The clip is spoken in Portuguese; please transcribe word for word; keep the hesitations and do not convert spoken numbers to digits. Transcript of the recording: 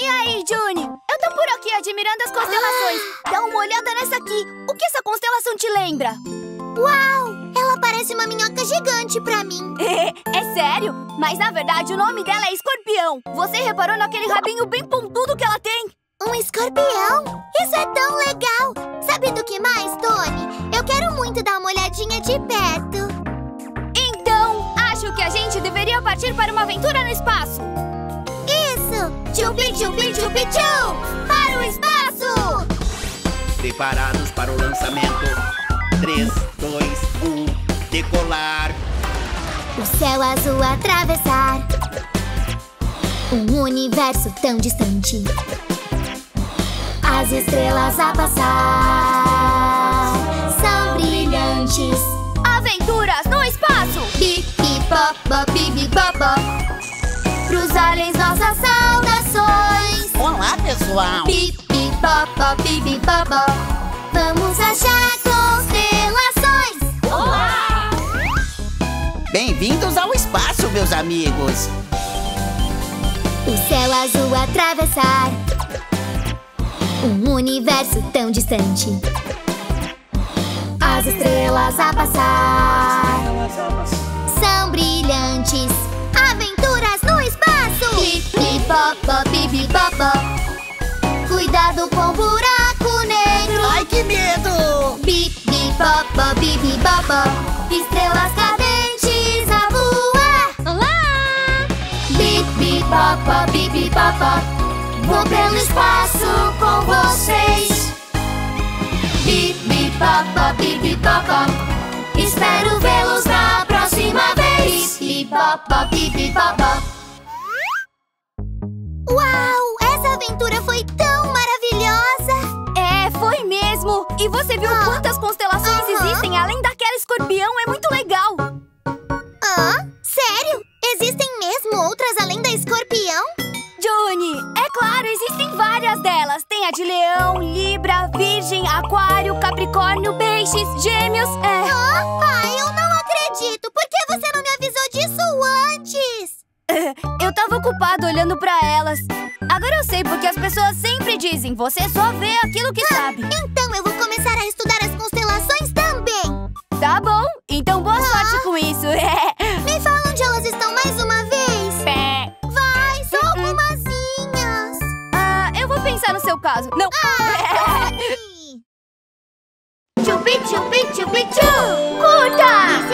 E aí, Juni? Eu tô por aqui admirando as constelações. Dá uma olhada nessa aqui. O que essa constelação te lembra? Uau! Ela parece uma minhoca gigante pra mim. É sério? Mas, na verdade, o nome dela é Escorpião. Você reparou naquele rabinho bem pontudo que ela tem? Um escorpião? Isso é tão legal! Sabe do que mais, Tony? Eu quero muito dar uma olhadinha de perto. Então, acho que a gente deveria partir para uma aventura no espaço. Isso! Tchupi, tchupi, tchupi, tchum! Para o espaço! Preparados para o lançamento. três, dois, um, decolar! O céu azul atravessar um universo tão distante, as estrelas a passar são brilhantes. Aventuras no espaço! Bip, bip, bop, bop, bip, bip, bop, bop. Pros aliens nossas saudações! Olá, pessoal! Bip, bip, bop, bop, bip, bip, bop, bop. Vamos achar constelações! Olá! Bem-vindos ao espaço, meus amigos! O céu azul atravessar um universo tão distante, as estrelas a passar são brilhantes. Aventuras no espaço! Bip, bip, bop, bop, bip, bip, bop, bop. Cuidado com o buraco negro! Ai, que medo! Bip, bip, bop, bop, bip, bip, bop, bop. Estrelas cadentes a voar! Olá! Bip, bip, bop, bop, bip, bip, bop, bop. Vou pelo espaço com vocês. Bip, bip, bop, bop, bip, bip, bop, bop. Espero vê-los na próxima vez. Bip, bip, bop, bop, bip, bip, bop, bop. Uau! Essa aventura foi tão maravilhosa! Foi mesmo! E você viu ah. quantas constelações uh-huh. existem além daquela escorpião? É muito legal! Ah? Sério? Existem mesmo outras além da escorpião? Juny, é claro, existem várias delas. Tem a de leão, libra, virgem, aquário, capricórnio, peixes, gêmeos, é... Ah, pai, eu não acredito! Por que você não me avisou disso antes? Eu tava ocupada olhando pra elas. Agora eu sei porque as pessoas sempre dizem: você só vê aquilo que ah, sabe. Então eu vou começar a estudar as constelações também. Tá bom, então boa ah. sorte com isso. Me fala onde elas estão mais uma vez. Pé. Vai, só uh-uh. algumasinhas. Ah, eu vou pensar no seu caso. Não. Ah, tchupi, tchupi, tchupi, tchu. Curta!